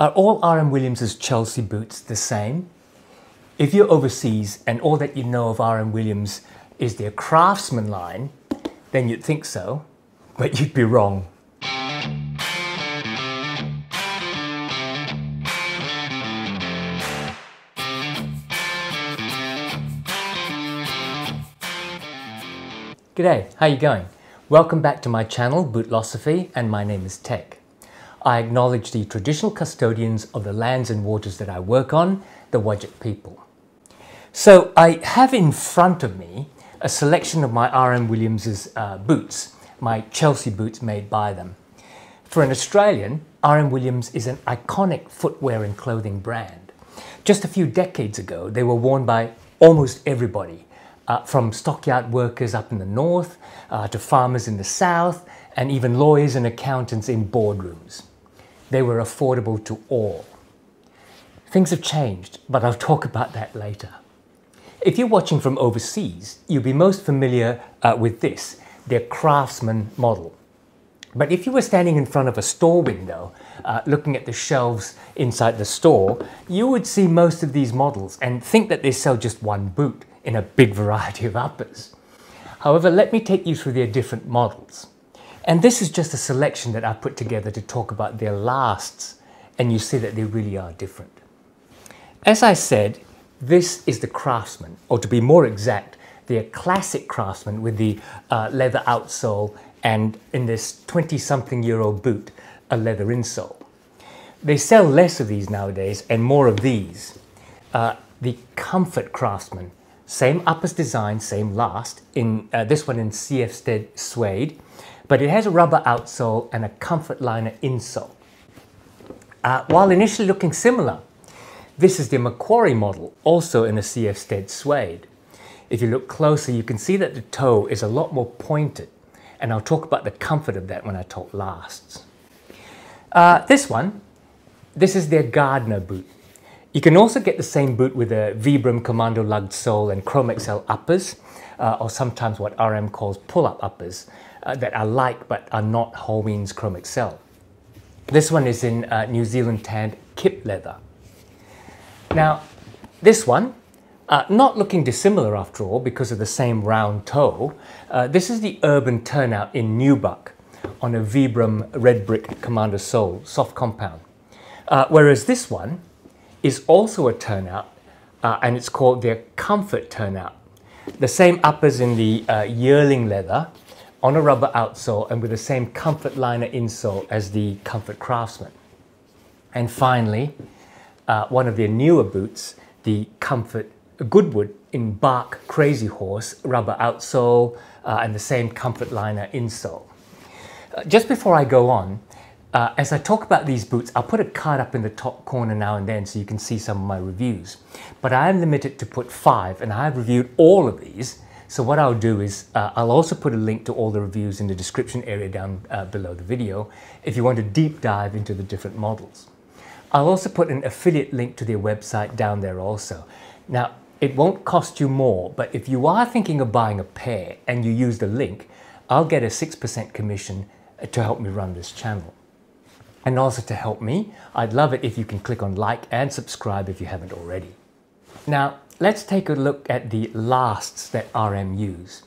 Are all RM Williams' Chelsea boots the same? If you're overseas and all that you know of RM Williams is their Craftsman line, then you'd think so, but you'd be wrong. G'day, how you going? Welcome back to my channel, Bootlosophy, and my name is Tech. I acknowledge the traditional custodians of the lands and waters that I work on, the Whadjuk people. So I have in front of me a selection of my RM Williams' boots, my Chelsea boots made by them. For an Australian, RM Williams is an iconic footwear and clothing brand. Just a few decades ago, they were worn by almost everybody, from stockyard workers up in the north, to farmers in the south, and even lawyers and accountants in boardrooms. They were affordable to all. Things have changed, but I'll talk about that later. If you're watching from overseas, you'll be most familiar with this, their Craftsman model. But if you were standing in front of a store window, looking at the shelves inside the store, you would see most of these models and think that they sell just one boot in a big variety of uppers. However, let me take you through their different models. And this is just a selection that I put together to talk about their lasts, and you see that they really are different. As I said, this is the Craftsman, or to be more exact, their classic Craftsman with the leather outsole and, in this 20-something-year-old boot, a leather insole. They sell less of these nowadays and more of these. The Comfort Craftsman, same uppers design, same last, in this one in CF Stead suede, but it has a rubber outsole and a comfort liner insole. While initially looking similar, this is the Macquarie model, also in a CF Stead suede. If you look closer, you can see that the toe is a lot more pointed, and I'll talk about the comfort of that when I talk lasts. This is their Gardener boot. You can also get the same boot with a Vibram Commando lugged sole and Chromexcel uppers, or sometimes what RM calls pull-up uppers, that are like but are not Hallween's Chromexcel. This one is in New Zealand tanned kip leather. Now, this one, not looking dissimilar after all because of the same round toe, this is the Urban Turnout in Newbuck on a Vibram Red Brick Commander sole, soft compound. Whereas this one is also a turnout, and it's called their Comfort Turnout. The same uppers in the Yearling leather on a rubber outsole and with the same comfort liner insole as the Comfort Craftsman. And finally, one of their newer boots, the Comfort Goodwood in Bark Crazy Horse, rubber outsole and the same comfort liner insole. Just before I go on, as I talk about these boots, I'll put a card up in the top corner now and then so you can see some of my reviews. But I am limited to put 5, and I have reviewed all of these. So what I'll do is I'll also put a link to all the reviews in the description area down below the video if you want to deep dive into the different models. I'll also put an affiliate link to their website down there also. Now, it won't cost you more, but if you are thinking of buying a pair and you use the link, I'll get a 6% commission to help me run this channel. And also to help me, I'd love it if you can click on like and subscribe if you haven't already. Now, let's take a look at the lasts that RM use.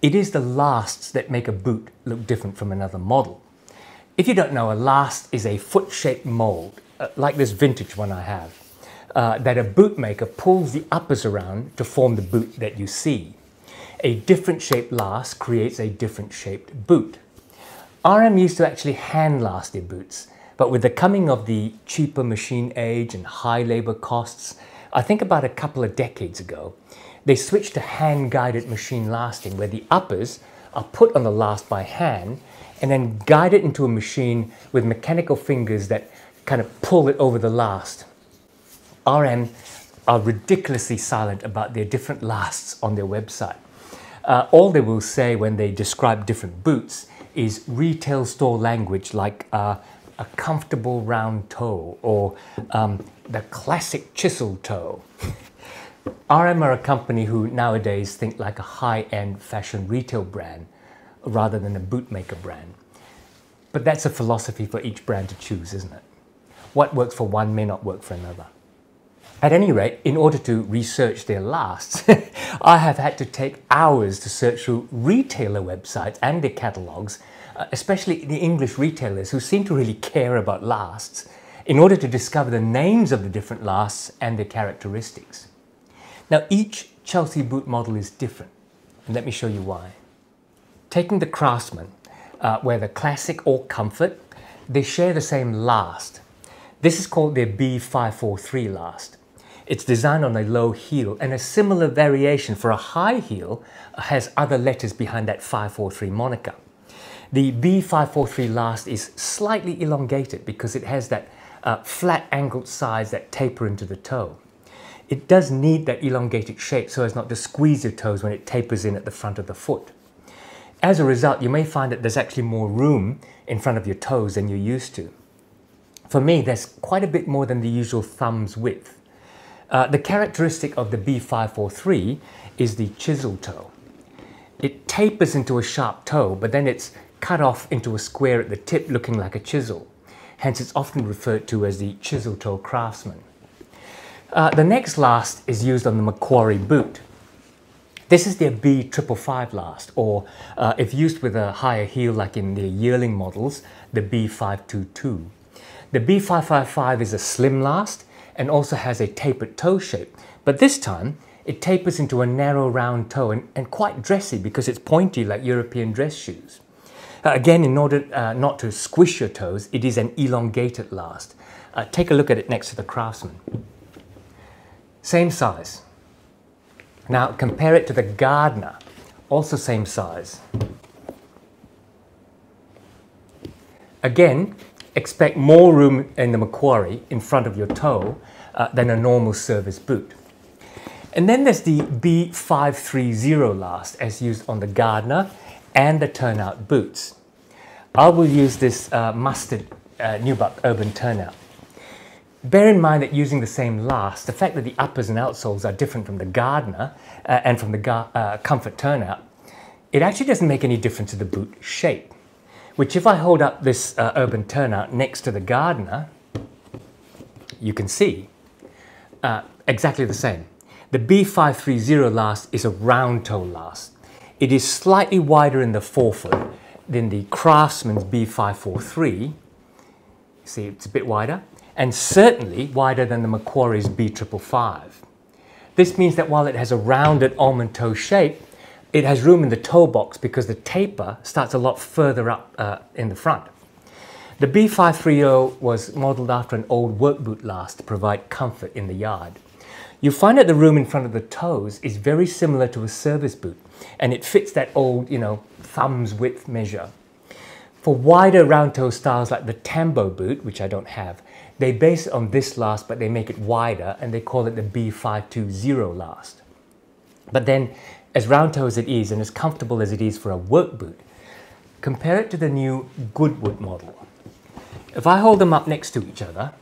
It is the lasts that make a boot look different from another model. If you don't know, a last is a foot-shaped mold, like this vintage one I have, that a bootmaker pulls the uppers around to form the boot that you see. A different shaped last creates a different shaped boot. RM used to actually hand last their boots, but with the coming of the cheaper machine age and high labour costs, I think about a couple of decades ago, they switched to hand-guided machine lasting, where the uppers are put on the last by hand and then guided into a machine with mechanical fingers that kind of pull it over the last. RM are ridiculously silent about their different lasts on their website. All they will say when they describe different boots is retail store language, like a comfortable round toe or the classic chisel toe. RM are a company who nowadays think like a high-end fashion retail brand rather than a bootmaker brand. But that's a philosophy for each brand to choose, isn't it? What works for one may not work for another. At any rate, in order to research their lasts, I have had to take hours to search through retailer websites and their catalogues, especially the English retailers who seem to really care about lasts, in order to discover the names of the different lasts and their characteristics. Now, each Chelsea boot model is different, and let me show you why. Taking the Craftsman, whether classic or comfort, they share the same last. This is called their B543 last. It's designed on a low heel, and a similar variation for a high heel has other letters behind that 543 moniker. The B543 last is slightly elongated because it has that flat angled sides that taper into the toe. It does need that elongated shape so as not to squeeze your toes when it tapers in at the front of the foot. As a result, you may find that there's actually more room in front of your toes than you're used to. For me, there's quite a bit more than the usual thumb's width. The characteristic of the B543 is the chisel toe. It tapers into a sharp toe, but then it's cut off into a square at the tip looking like a chisel. Hence, it's often referred to as the chisel toe Craftsman. The next last is used on the Macquarie boot. This is their B555 last, or if used with a higher heel like in the Yearling models, the B522. The B555 is a slim last and also has a tapered toe shape, but this time it tapers into a narrow round toe and quite dressy because it's pointy like European dress shoes. Again, in order not to squish your toes, it is an elongated last. Take a look at it next to the Craftsman. Same size. Now compare it to the Gardener, also same size. Again, expect more room in the Macquarie in front of your toe than a normal service boot. And then there's the B530 last as used on the Gardener and the Turnout boots. I will use this mustard Newbuck Urban Turnout. Bear in mind that using the same last, the fact that the uppers and outsoles are different from the Gardener and from the Comfort Turnout, it actually doesn't make any difference to the boot shape. Which, if I hold up this Urban Turnout next to the Gardener, you can see exactly the same. The B530 last is a round toe last. It is slightly wider in the forefoot than the Craftsman's B543. See, it's a bit wider, and certainly wider than the Macquarie's B555. This means that while it has a rounded almond toe shape, it has room in the toe box because the taper starts a lot further up in the front. The B530 was modelled after an old work boot last to provide comfort in the yard. You find that the room in front of the toes is very similar to a service boot, and it fits that old, you know, thumb's width measure. For wider round toe styles like the Tambo boot, which I don't have, they base it on this last, but they make it wider, and they call it the B520 last. But then, as round toe as it is, and as comfortable as it is for a work boot, compare it to the new Goodwood model. If I hold them up next to each other,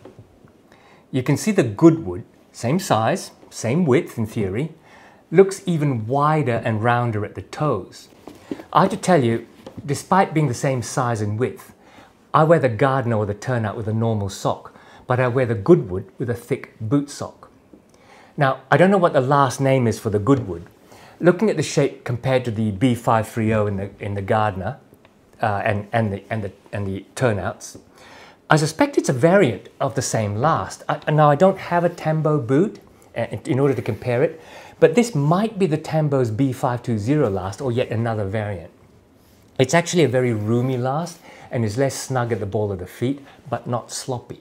you can see the Goodwood, same size, same width in theory, looks even wider and rounder at the toes. I have to tell you, despite being the same size and width, I wear the Gardener or the Turnout with a normal sock, but I wear the Goodwood with a thick boot sock. Now, I don't know what the last name is for the Goodwood. Looking at the shape compared to the B530 in the Gardener and the Turnouts, I suspect it's a variant of the same last. Now, I don't have a Tambo boot in order to compare it, but this might be the Tambo's B520 last or yet another variant. It's actually a very roomy last and is less snug at the ball of the feet, but not sloppy.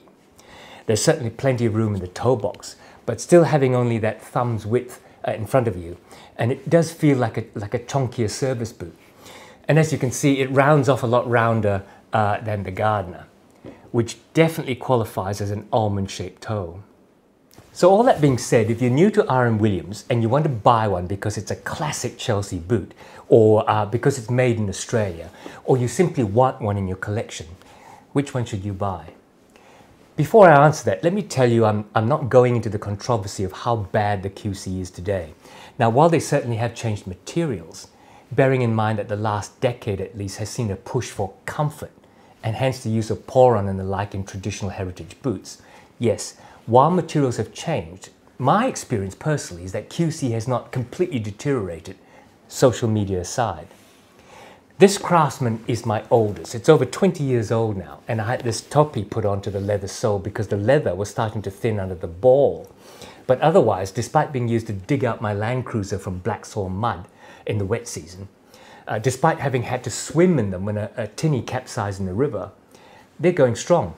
There's certainly plenty of room in the toe box, but still having only that thumb's width in front of you, and it does feel like a chunkier service boot. And as you can see, it rounds off a lot rounder than the Gardener, which definitely qualifies as an almond-shaped toe. So all that being said, if you're new to RM Williams and you want to buy one because it's a classic Chelsea boot, or because it's made in Australia, or you simply want one in your collection, which one should you buy? Before I answer that, let me tell you I'm not going into the controversy of how bad the QC is today. Now, while they certainly have changed materials, bearing in mind that the last decade at least has seen a push for comfort and hence the use of Poron and the like in traditional heritage boots. Yes, while materials have changed, my experience personally is that QC has not completely deteriorated, social media aside. This Craftsman is my oldest. It's over 20 years old now, and I had this toppy put onto the leather sole because the leather was starting to thin under the ball. But otherwise, despite being used to dig out my Land Cruiser from black soil mud in the wet season, despite having had to swim in them when a tinny capsized in the river, they're going strong.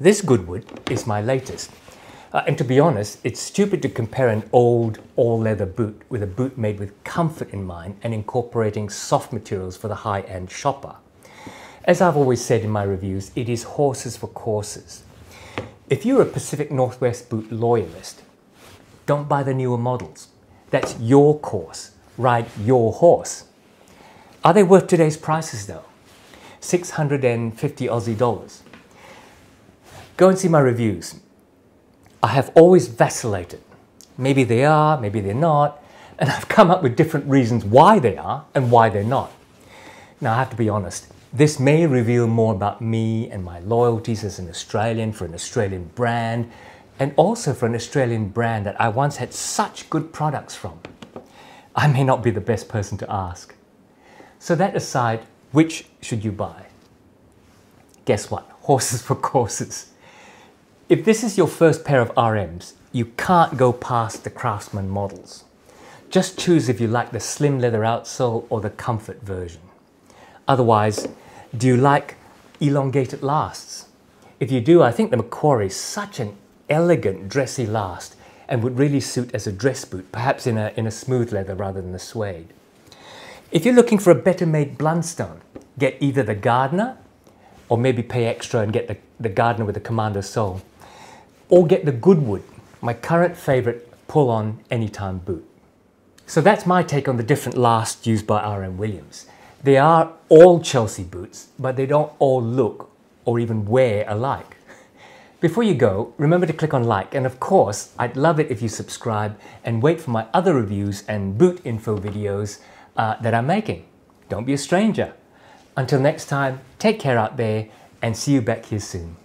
This Goodwood is my latest. And to be honest, it's stupid to compare an old all-leather boot with a boot made with comfort in mind and incorporating soft materials for the high-end shopper. As I've always said in my reviews, it is horses for courses. If you're a Pacific Northwest boot loyalist, don't buy the newer models. That's your course. Ride your horse. Are they worth today's prices though? 650 Aussie dollars. Go and see my reviews. I have always vacillated. Maybe they are, maybe they're not, and I've come up with different reasons why they are and why they're not. Now I have to be honest, this may reveal more about me and my loyalties as an Australian for an Australian brand, and also for an Australian brand that I once had such good products from. I may not be the best person to ask. So that aside, which should you buy? Guess what? Horses for courses. If this is your first pair of RMs, you can't go past the Craftsman models. Just choose if you like the slim leather outsole or the comfort version. Otherwise, do you like elongated lasts? If you do, I think the Macquarie is such an elegant, dressy last and would really suit as a dress boot, perhaps in a smooth leather rather than a suede. If you're looking for a better made Blundstone, get either the Gardener, or maybe pay extra and get the Gardener with the Commander sole. Or get the Goodwood, my current favourite pull-on anytime boot. So that's my take on the different lasts used by RM Williams. They are all Chelsea boots, but they don't all look or even wear alike. Before you go, remember to click on like, and of course, I'd love it if you subscribe and wait for my other reviews and boot info videos that I'm making. Don't be a stranger. Until next time, take care out there and see you back here soon.